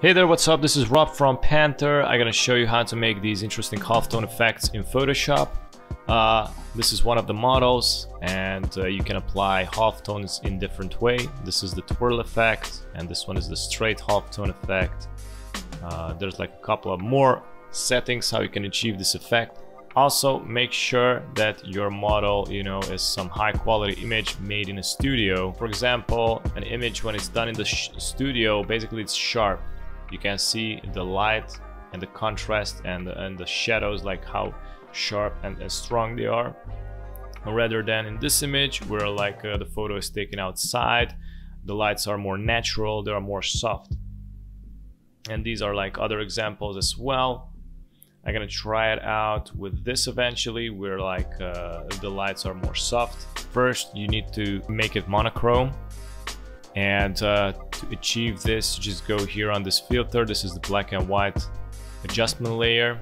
Hey there, what's up? This is Rob from Panther. I'm gonna show you how to make these interesting halftone effects in Photoshop. This is one of the models, and you can apply halftones in different way. This is the twirl effect, and this one is the straight halftone effect. There's like a couple of more settings how you can achieve this effect. Also, make sure that your model, is some high quality image made in a studio. For example, an image when it's done in the studio, basically it's sharp. You can see the light and the contrast and the shadows, like how sharp and strong they are. Rather than in this image, where like the photo is taken outside, the lights are more natural, they are more soft. And these are like other examples as well. I'm gonna try it out with this eventually, where like the lights are more soft. First, you need to make it monochrome, and to achieve this, just go here on this filter. This is the black and white adjustment layer,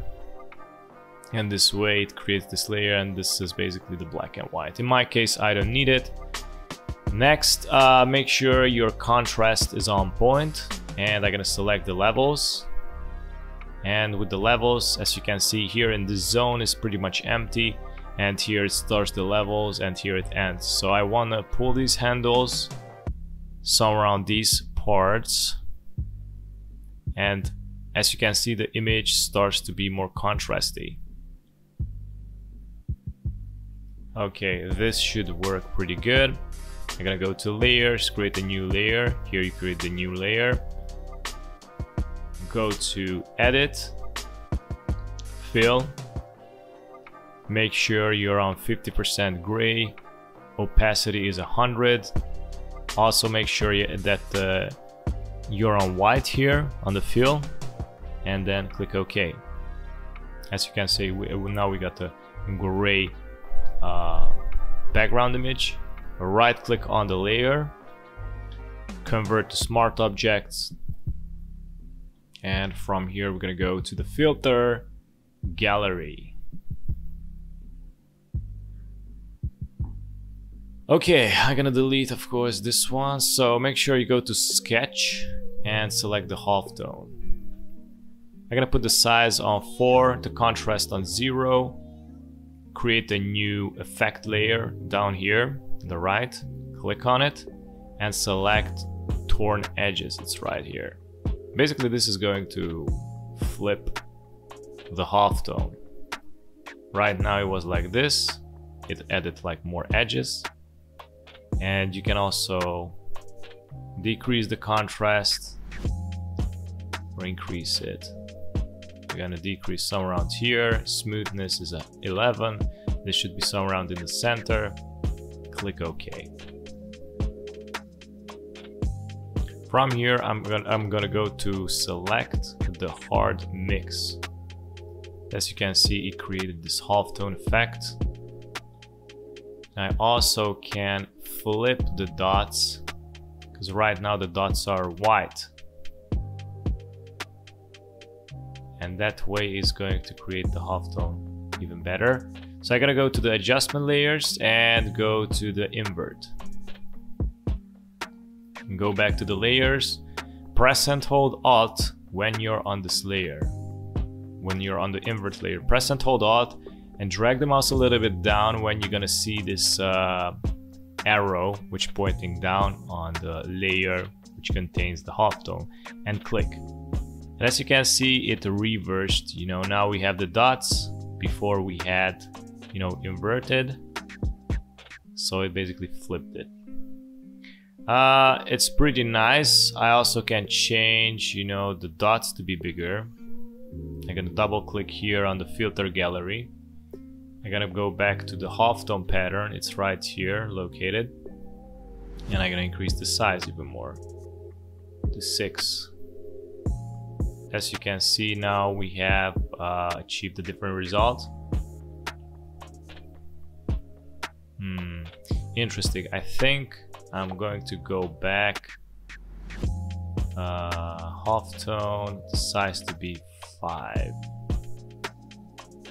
and this way it creates this layer, and this is basically the black and white. In my case, I don't need it. Next, make sure your contrast is on point, and I'm gonna select the levels. And with the levels, as you can see here, in this zone is pretty much empty, and here it starts the levels and here it ends. So I want to pull these handles somewhere on these parts, and as you can see, the image starts to be more contrasty. Okay, this should work pretty good. I'm gonna go to layers, create a new layer. Here you create the new layer. Go to edit, fill, make sure you're on 50% gray, opacity is 100. Also make sure that you're on white here on the fill, and then click OK. As you can see, now we got the gray background image. Right click on the layer, convert to smart objects. And from here, we're going to go to the filter, gallery. Okay, I'm going to delete, of course, this one. So make sure you go to sketch and select the halftone. I'm going to put the size on 4, the contrast on 0. Create a new effect layer down here on the right. Click on it and select torn edges. It's right here. Basically, this is going to flip the halftone. Right now it was like this. It added like more edges. And you can also decrease the contrast or increase it. We're gonna decrease some around here. Smoothness is at 11. This should be some around in the center. Click OK. From here, I'm gonna go to select the hard mix. As you can see, it created this halftone effect. I also can flip the dots, because right now the dots are white. And that way is going to create the halftone even better. So I'm gonna go to the adjustment layers and go to the invert. Go back to the layers, press and hold Alt when you're on this layer, when you're on the invert layer. Press and hold Alt and drag the mouse a little bit down when you're gonna see this arrow which pointing down on the layer which contains the halftone, and click. And as you can see, it reversed, now we have the dots. Before we had, inverted, so it basically flipped it. It's pretty nice. I also can change, the dots to be bigger. I'm gonna double click here on the filter gallery. I'm gonna go back to the halftone pattern. It's right here located. And I'm gonna increase the size even more to 6. As you can see, now we have achieved a different result. Interesting. I think I'm going to go back, halftone, the size to be 5.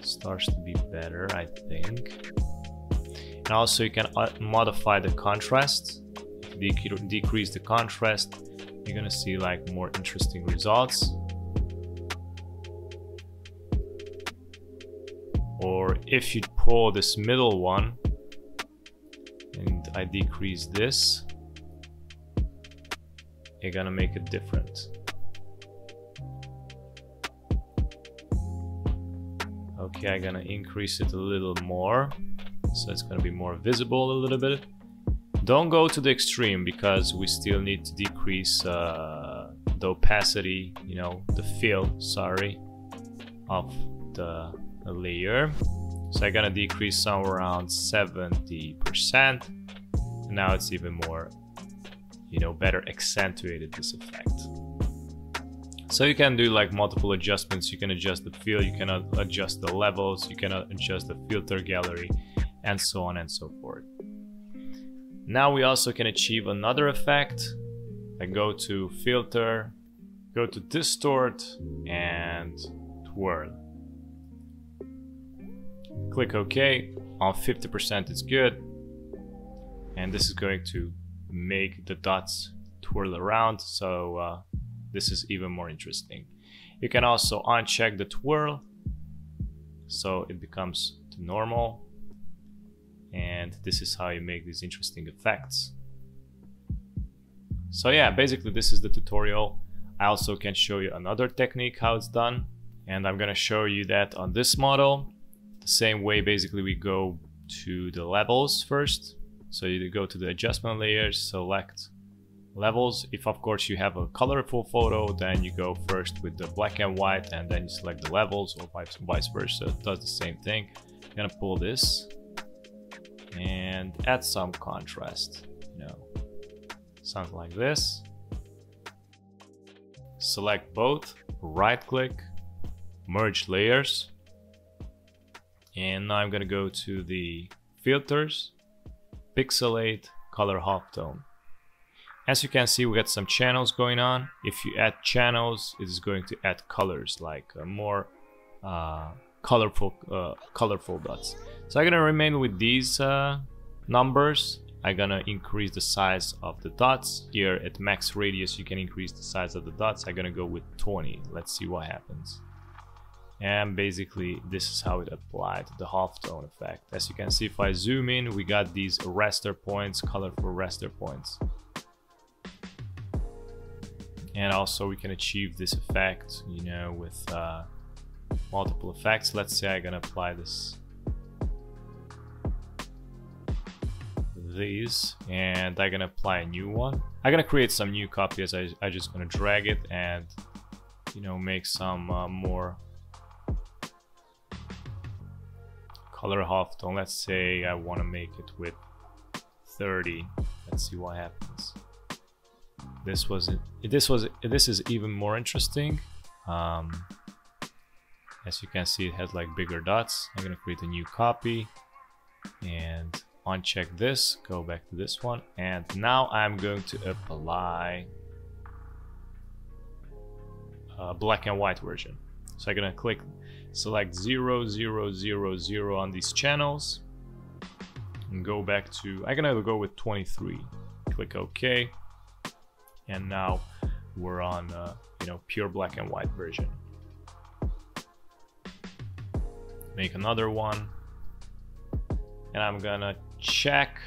Starts to be better, I think. And also you can modify the contrast. Decrease the contrast, you're gonna see like more interesting results. Or if you pull this middle one and I decrease this, you're gonna make it different. Okay, I'm gonna increase it a little more, so it's gonna be more visible a little bit. Don't go to the extreme because we still need to decrease the opacity, you know, the fill, sorry, of the layer. So I'm gonna decrease somewhere around 70%. And now it's even more, you know, better accentuated this effect. So you can do like multiple adjustments. You can adjust the fill, you cannot adjust the levels, you cannot adjust the filter gallery, and so on and so forth. Now we also can achieve another effect. I go to filter, go to distort and twirl. Click OK. On 50% it's good. And this is going to make the dots twirl around, so this is even more interesting. You can also uncheck the twirl so it becomes normal, and this is how you make these interesting effects. So yeah, basically this is the tutorial. I also can show you another technique how it's done, and I'm gonna show you that on this model. The same way, basically we go to the levels first. So you go to the adjustment layer, select levels. If of course you have a colorful photo, then you go first with the black and white and then you select the levels, or vice versa. It does the same thing. I'm gonna pull this and add some contrast, you know, something like this. Select both, right click, merge layers. And now I'm gonna go to the filters, pixelate, color half tone. As you can see, we got some channels going on. If you add channels, it is going to add colors, like more colorful dots. So I'm gonna remain with these numbers. I'm gonna increase the size of the dots. Here at max radius, you can increase the size of the dots. I'm gonna go with 20. Let's see what happens. And basically, this is how it applied the halftone effect. As you can see, if I zoom in, we got these raster points, colorful raster points. And also we can achieve this effect, you know, with multiple effects. Let's say I'm gonna apply this, these, and I'm gonna apply a new one. I'm gonna create some new copies. I'm just gonna drag it and, you know, make some more color halftone. Let's say I wanna make it with 30. Let's see what happens. This is even more interesting. As you can see, it has like bigger dots. I'm gonna create a new copy and uncheck this, go back to this one, and now I'm going to apply a black and white version. So I'm gonna click, select 0, 0, 0, 0 on these channels and go back to, I'm gonna go with 23. Click OK. And now we're on, you know, pure black and white version. Make another one, and I'm gonna check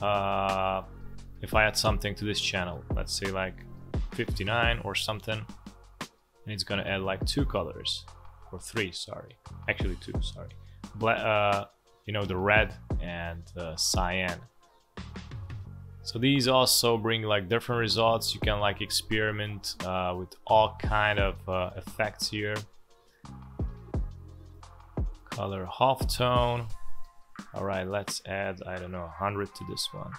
if I add something to this channel. Let's say like 59 or something, and it's gonna add like two colors, or three. Sorry, actually two. Sorry, black. You know, the red and cyan. So these also bring like different results. You can like experiment with all kind of effects here. Color halftone. All right, let's add, I don't know, 100 to this one.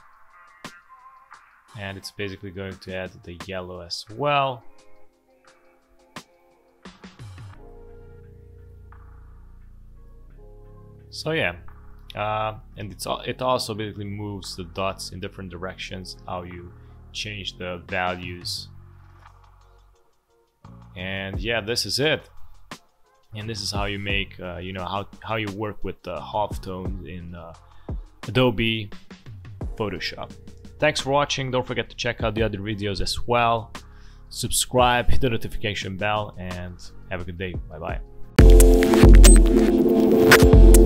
And it's basically going to add the yellow as well. So yeah. And it also basically moves the dots in different directions, how you change the values. And yeah, this is it. And this is how you make, you know, how you work with the halftones in Adobe Photoshop. Thanks for watching. Don't forget to check out the other videos as well. Subscribe, hit the notification bell, and have a good day. Bye bye.